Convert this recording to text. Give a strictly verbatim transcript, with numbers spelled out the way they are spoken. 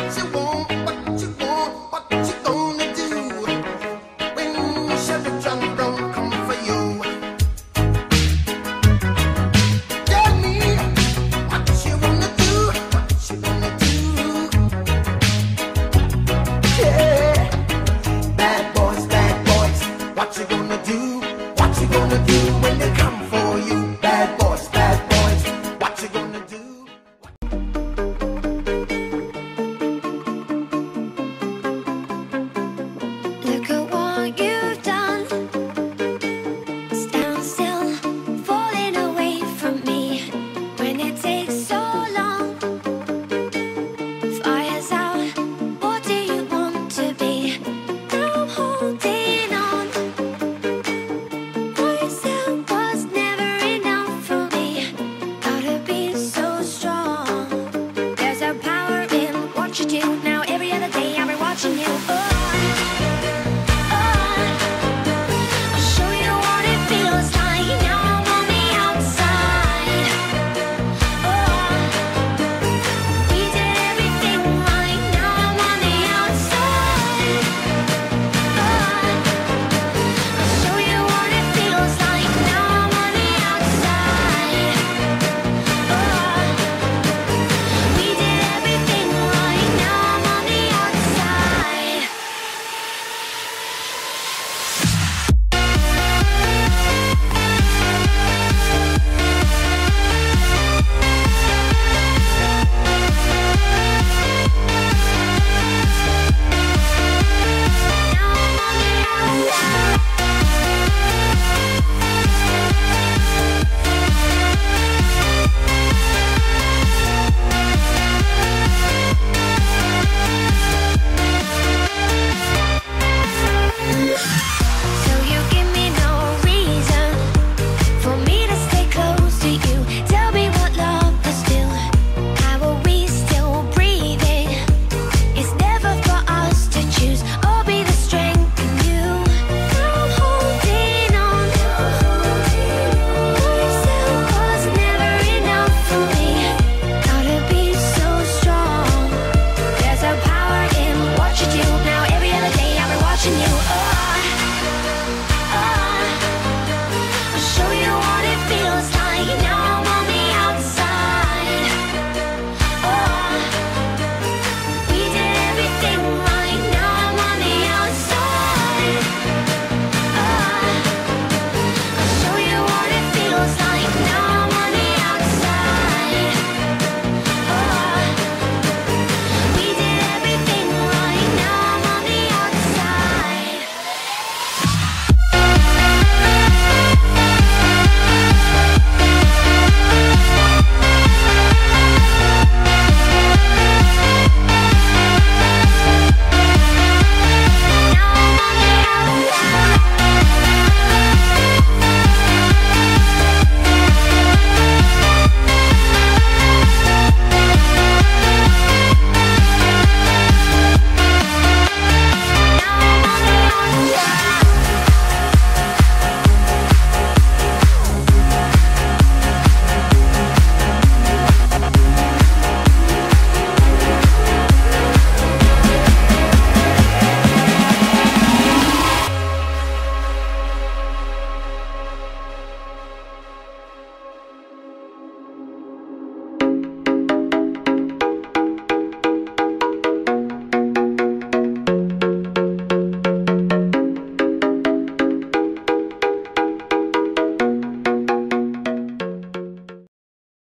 what you want.